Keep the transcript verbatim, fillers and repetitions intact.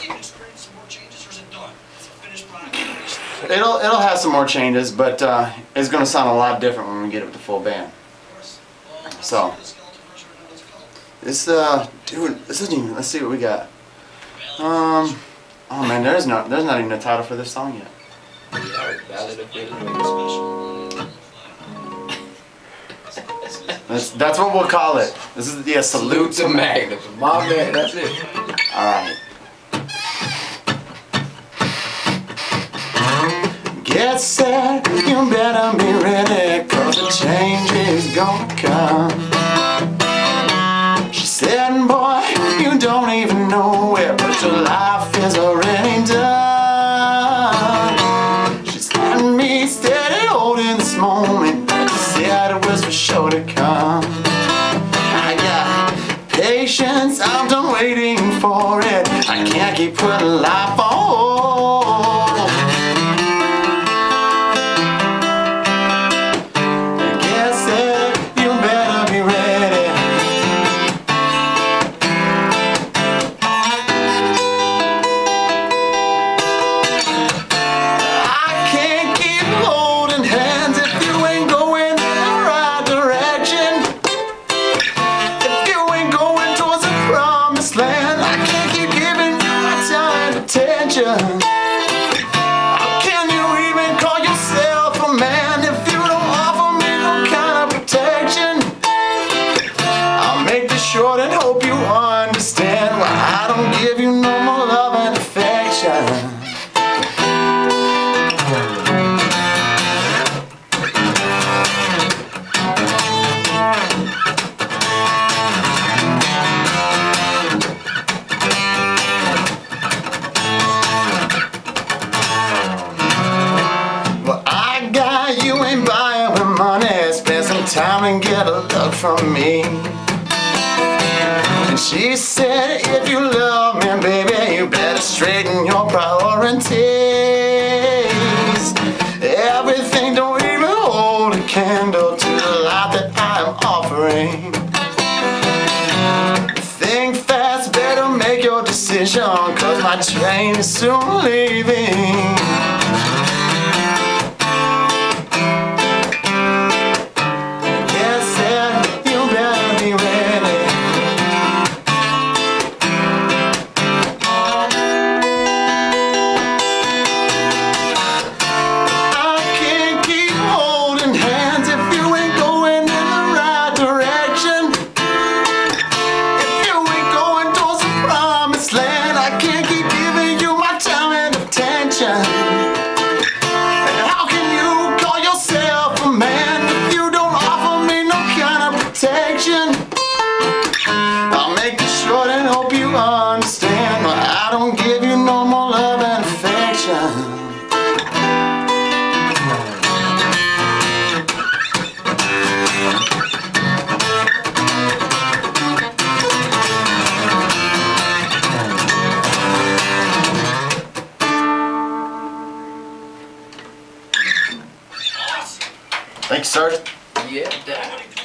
think you can experience some more changes, or is it done? It's a finished product. It'll, it'll have some more changes, but uh, it's going to sound a lot different when we get up to full band. Of course. Well, so, this, uh, dude, this isn't even, let's see what we got. Um, oh man, there's no, there's not even a title for this song yet. That's, that's what we'll call it. This is, yeah, Salute to Magnus. My man, that's it. Alright. Get set, you better be ready, cause the change is gonna come. She said, boy, you don't even know it, but your life is already done. She's had me steady holding this moment, but she said it was for sure to come. I got patience, I'm done waiting for it, I can't keep putting life on hold. How can you even call yourself a man if you don't offer me no kind of protection? I'll make this short and hope you understand why I don't give you no more love and affection. Time and get a look from me. And she said, if you love me, baby, you better straighten your priorities. Everything don't even hold a candle to the light that I am offering. Think fast, better make your decision, cause my train is soon leaving. I'll make it short and hope you understand why I don't give you no more love and affection. Thanks, sir. Yeah, Dad.